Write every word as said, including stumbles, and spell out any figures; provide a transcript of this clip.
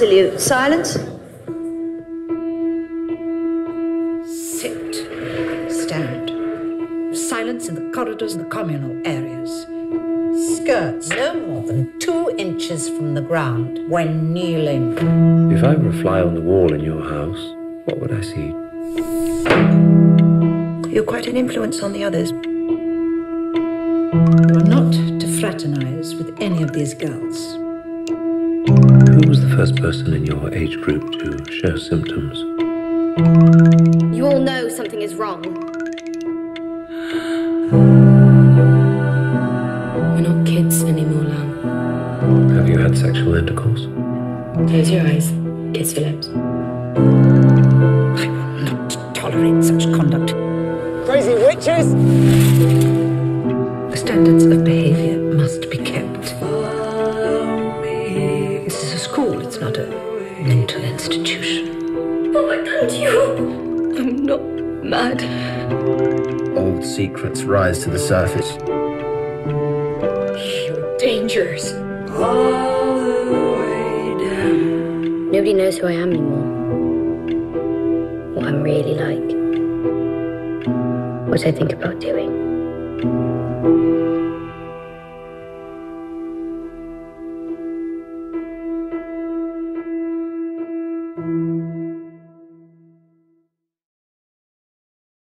absolute silence. Sit, stand. Silence in the corridors and the communal areas. Skirts no more than two inches from the ground when kneeling. If I were a fly on the wall in your house, what would I see? You're quite an influence on the others. You are not to fraternize with any of these girls. Who was the first person in your age group to show symptoms? You all know something is wrong. We're not kids anymore, Lan. Have you had sexual intercourse? Close your eyes. Kiss your lips. I will not tolerate such conduct. Crazy witches! Standards of behaviour must be kept. This is a school, it's not a mental institution. But why can't you? I'm not mad. Old secrets rise to the surface. You're dangerous. All the way down. Nobody knows who I am anymore. What I'm really like. What I think about doing. Thank you.